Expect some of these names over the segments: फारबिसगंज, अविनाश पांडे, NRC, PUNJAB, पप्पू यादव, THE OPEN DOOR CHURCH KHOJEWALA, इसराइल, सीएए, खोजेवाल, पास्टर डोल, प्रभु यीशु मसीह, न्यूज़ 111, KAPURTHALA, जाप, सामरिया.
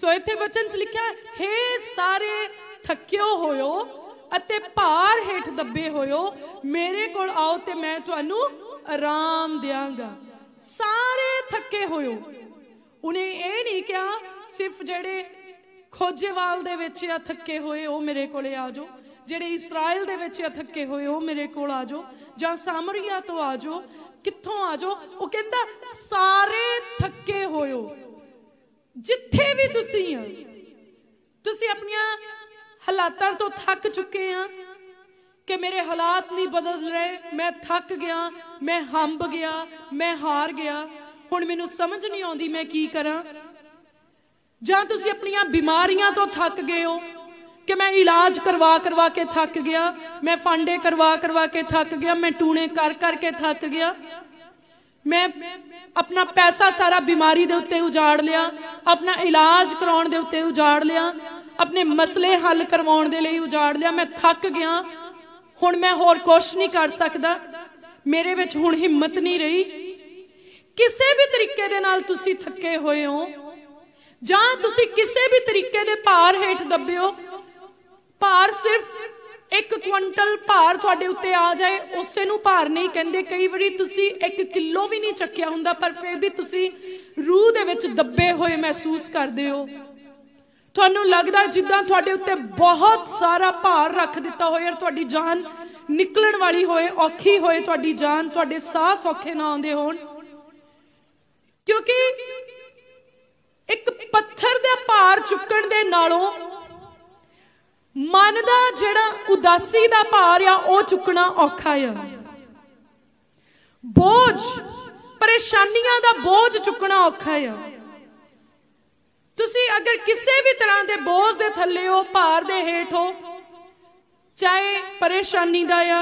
सो इत्थे वचन च लिखिया हे सारे थक्कियो होयो अते भार हेठ दबे होयो मेरे कोल आओ ते मैं तुहानू आराम देवांगा। सारे थके होयो, उन्हें ये नहीं कहा सिर्फ जेडे खोजेवाल दे विच आ थके होए ओ मेरे कोले आ जाओ, जेडे इसराइल दे विच आ थके होए ओ मेरे कोल आ जाओ, जां सामरिया तो आ जाओ, कित्थों आ जाओ। ओ कहंदा सारे थके होयो, जिथे भी तुसी आ तुसी अपनियां हालातां तो थक चुके आ कि मेरे हालात नहीं बदल रहे, मैं थक गया, मैं हंब गया, मैं हार गया, हुण मैनूं समझ नहीं आउंदी मैं की करां। जां तुसीं अपनियां बीमारियां तो थक गए हो कि मैं इलाज करवा करवा के थक गया, मैं फांडे करवा करवा के थक गया, मैं टूणे कर करके थक गया, मैं अपना पैसा सारा बीमारी दे उत्ते उजाड़ लिया, अपना इलाज कराउण दे उत्ते उजाड़ लिया, अपने मसले हल करवाउण दे लई उजाड़ लिया, मैं थक गया, हुण मैं होर कुछ नहीं कर सकता, मेरे विच हुण हिम्मत नहीं रही। किसी भी तरीके दे नाल तुसी थके होए हो जां तुसी किसी भी तरीके दे भार हेठ दबे हो, भार सिर्फ एक क्विंटल भार तुहाडे उत्ते आ जाए उसे नूं भार नहीं कहंदे। कई वारी तुसी 1 किलो भी नहीं चक्किया हुंदा पर फिर भी तुसी रूह दे विच दबे होए महसूस करदे हो, तुहानू लगदा जिद्दां तुहाडे उत्ते बहुत सारा भार रख दिता होए, तुहाडी जान निकलण वाली होए, औखी होए तुहाडी जान, तुहाडे साह सौखे ना आउंदे होण, क्योंकि एक पत्थर दा भार चुकण दे नालों मन दा जिहड़ा उदासी दा भार आ ओह चुकना औखा आ। बोझ परेशानियां दा बोझ चुकना औखा आ। तुसी अगर किसी भी तरह के बोझ के थले हो, भार दे हेठ हो, चाहे परेशानी दा या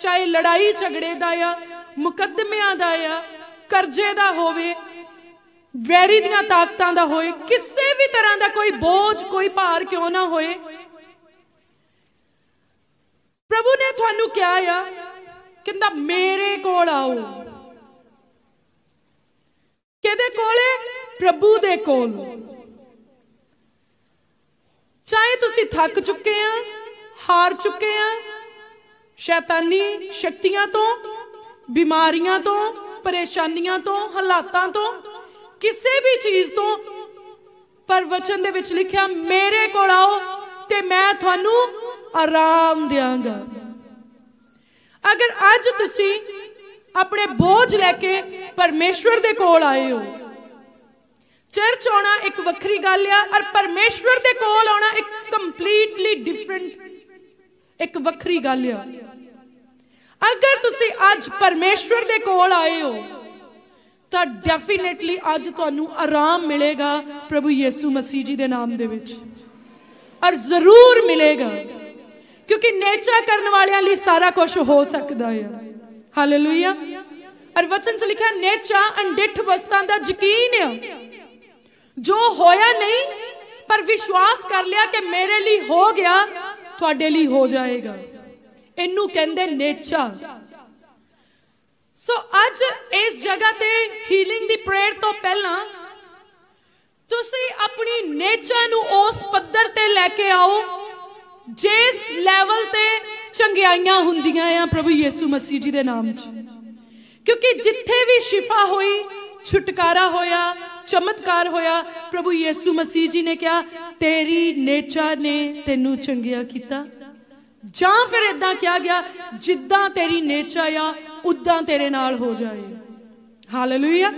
चाहे लड़ाई झगड़े दा या मुकदमियां दा या करजे दा होवे, वैरी दियां ताकतां दा होए, किसी भी तरह का कोई बोझ कोई भार क्यों ना होए, प्रभु ने तुहानू क्या या कहंदा मेरे कोल आओ। किहदे कोले? प्रभु दे कोल। चाहे तुसी थक चुके हैं, हार चुके हैं, शैतानी शक्तियां तो, बीमारियां तो, परेशानियां तो, हालातां तो, किसी भी चीज तो, पर वचन दे विच लिखिया मेरे कोल आओ ते मैं तुहानू आराम देवांगा। अगर अज तुसी अपने बोझ लैके परमेश्वर दे कोल आए हो, चर्च आना एक वक्री गल आ और परमेश्वर दे कोल आना एक कंप्लीटली डिफरेंट एक वक्री गल आ। अगर तुसी आज परमेश्वर दे कोल आए हो तो डेफिनेटली आज तुहानू आराम मिलेगा प्रभु यीशु मसीह जी दे नाम दे विच, और जरूर मिलेगा क्योंकि नेचा करने वाले लिए सारा कुछ हो सकता है। हालेलुया। और वचन च लिखा नेचा अंडिठ वस्तां दा यकीन है जो होया नहीं पर विश्वास कर लिया कि मेरे लिए हो गया तुहाडे लिए हो जाएगा, इनू कहंदे नेचा। सो अज इस जगह ते हीलिंग दी प्रेयर तो पहला तुसी अपनी नेचा नू उस पद्धर ते लेके आओ जिस लेवल ते चंगियाइयां हुंदियां आ प्रभु यीशु मसीह जी दे नाम च, क्योंकि जिथे भी शिफा होई, छुटकारा होया, चमत्कार होया, प्रभु यीशु मसीह जी ने क्या तेरी नेचा ने तेनू चंगिया किया, जां फिर इदां क्या गया जिद्दां तेरी नेचा या उदां तेरे नाल हो जाए। हालेलुया।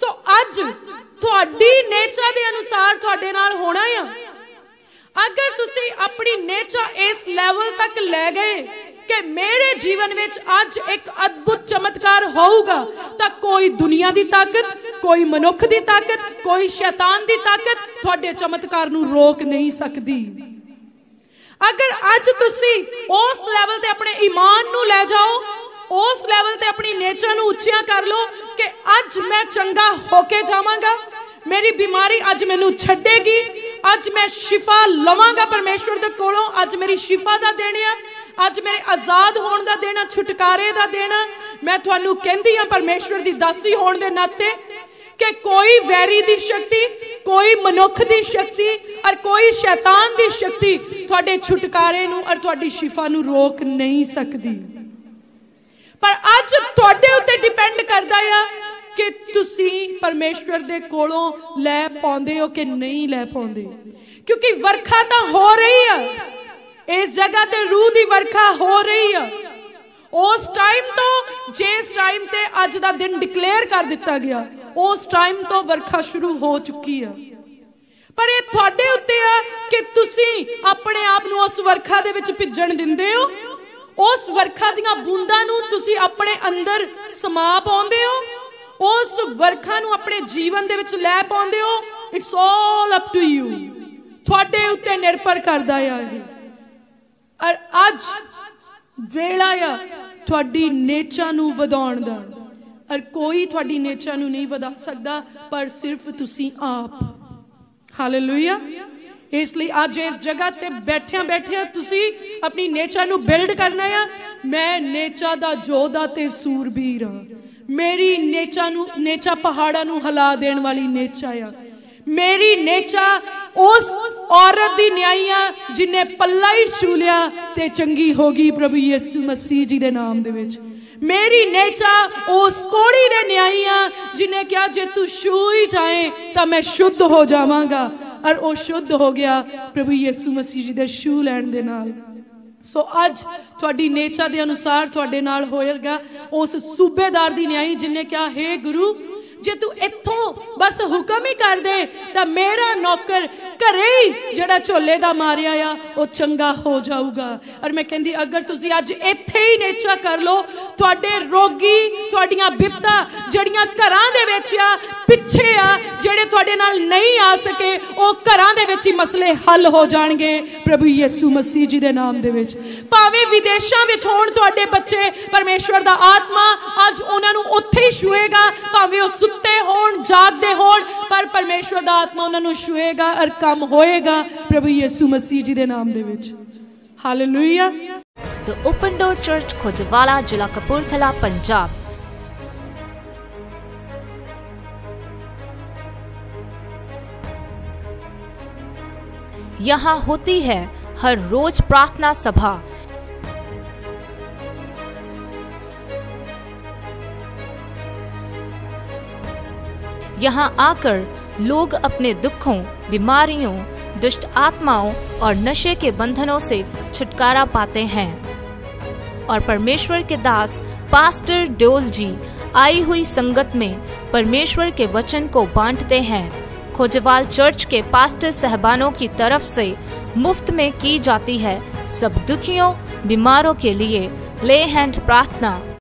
सो अज तुहाडी नेचा दे अनुसार तुहाडे नाल होना है। अगर तुसी अपनी नेचा इस लेवल तक ले गए कि मेरे जीवन में आज एक अद्भुत चमत्कार होगा तो कोई दुनिया की ताकत, कोई मनुख की ताकत, कोई शैतान की ताकत तुहाडे चमत्कार नू रोक नहीं सकती। अगर आज तुसी उस लेवल ते अपने ईमान नू ले जाओ, उस लेवल ते अपनी नेचर नू उच्चिया कर लो कि आज मैं चंगा होके जावांगा, मेरी बीमारी आज मैनू छड्डेगी, आज मैं शिफा लवांगा परमेश्वर दे कोलों, आज मेरी शिफा दा देने आ, आज मेरे आजाद होने का देना, छुटकारे का देना, मैं तुहानू कहंदी हां परमेश्वर की दासी होने के नाते कि कोई वैरी दी शक्ति, कोई मनुख दी शक्ति और कोई शैतान दी शक्ति थोड़े छुटकारे नूं और थोड़ी शिफा नूं रोक नहीं सकती। पर आज थोड़े उत्ते डिपेंड करता है कि तुसी परमेश्वर दे कोलों लै पाउंदे हो कि नहीं लै पाउंदे, क्योंकि वर्खा तो हो रही है इस जगह ते, रूह दी वर्खा हो रही है उस टाइम तो जिस टाइम ते अज दा दिन डिक्लेयर कर दिता गया उस टाइम तो वर्खा शुरू हो चुकी है। पर ये थोड़े उत्ते है कि तुसी अपने आप नूं उस वर्खा दे विच भिजण दिंदे हो, उस वर्खा दियां बूंदां नूं तुसी अपने अंदर समा पाउंदे हो, उस वर्खा नूं अपने जीवन दे विच लै पाउंदे हो। It's all up to you, थोड़े उत्ते निर्भर करदा है। और अज वेला या थोड़ी नेचा नूं वधाउण दा, और कोई थोड़ी नेचा नूं नहीं वधा सकदा पर सिर्फ तुसी आप। हालेलुया। इसलिए अज इस जगह ते बैठिया बैठिया तुसी अपनी नेचा नूं बिल्ड करना है। मैं नेचा दा जोधा ते सूरबीर हां, मेरी नेचा पहाड़ा नूं हिला देण वाली नेचा है। मेरी नेचा उस औरत दी न्याई आ जिन्ने पल्ला ही छूलिया ते चंगी होगी प्रभु यीशु मसीह जी दे नाम दे विच। मेरी नेचा उस कोड़ी दे न्याई आ जिन्ने क्या जे तू छू ही जाए तो मैं शुद्ध हो जावांगा, और वो शुद्ध हो गया प्रभु यीशु मसीह जी दे छू लैण दे नाल। सो अज थोड़ी नेचा दे अनुसार थोड़े नाल होएगा उस सूबेदार दी न्याई जिन्ने क्या हे गुरु जे तू इथों बस हुक्म ही कर दे तो मेरा नौकर घरे ही जड़ा झोले का मारिया आ वह चंगा हो जाऊगा। और मैं कहती अगर तुसी अज इत्थे ही नेचा कर लो, थोड़े रोगी थोड़ियां बिपता जड़ियां घरां दे विच आ पिछे आ जेड़े थोड़े नाल नहीं आ सके वह घरां दे विच ही मसले हल हो जाणगे प्रभु यीशु मसीह जी दे नाम दे विच। भावें विदेशां विच होण तुहाडे बच्चे, परमेश्वर दा आत्मा अज उहनां नूं उत्थे ही छूएगा। भावें उह सुत्ते होण जागदे होण पर परमेश्वर दा आत्मा उहनां नूं छूएगा और काम होएगा प्रभु यीशु मसीह जी दे नाम दे विच। Hallelujah. The open door church Khojewala, जिला कपूरथला, पंजाब। यहाँ होती है हर रोज प्रार्थना सभा, यहाँ आकर लोग अपने दुखों, बीमारियों, दुष्ट आत्माओं और नशे के बंधनों से छुटकारा पाते हैं, और परमेश्वर के दास पास्टर डोल जी आई हुई संगत में परमेश्वर के वचन को बांटते हैं। खोजेवाल चर्च के पास्टर साहबानों की तरफ से मुफ्त में की जाती है सब दुखियों, बीमारों के लिए ले हैंड प्रार्थना।